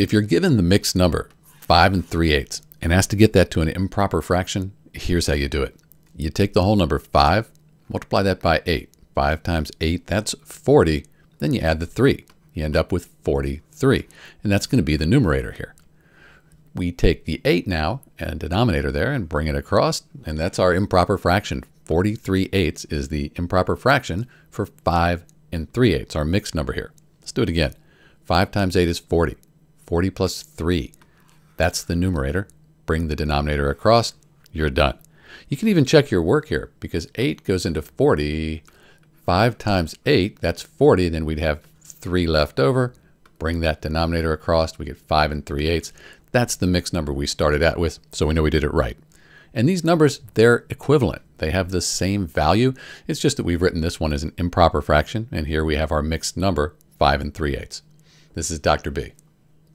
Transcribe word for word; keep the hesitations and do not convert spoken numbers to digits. If you're given the mixed number, five and three eighths, and asked to get that to an improper fraction, here's how you do it. You take the whole number five, multiply that by eight. five times eight, that's forty. Then you add the three. You end up with forty-three. And that's going to be the numerator here. We take the eight now and denominator there and bring it across. And that's our improper fraction. forty-three eighths is the improper fraction for five and three eighths, our mixed number here. Let's do it again. five times eight is forty. forty plus three. That's the numerator. Bring the denominator across. You're done. You can even check your work here because eight goes into forty. five times eight, that's forty. Then we'd have three left over. Bring that denominator across. We get five and three eighths. That's the mixed number we started out with, so we know we did it right. And these numbers, they're equivalent. They have the same value. It's just that we've written this one as an improper fraction, and here we have our mixed number, five and three eighths. This is Doctor B.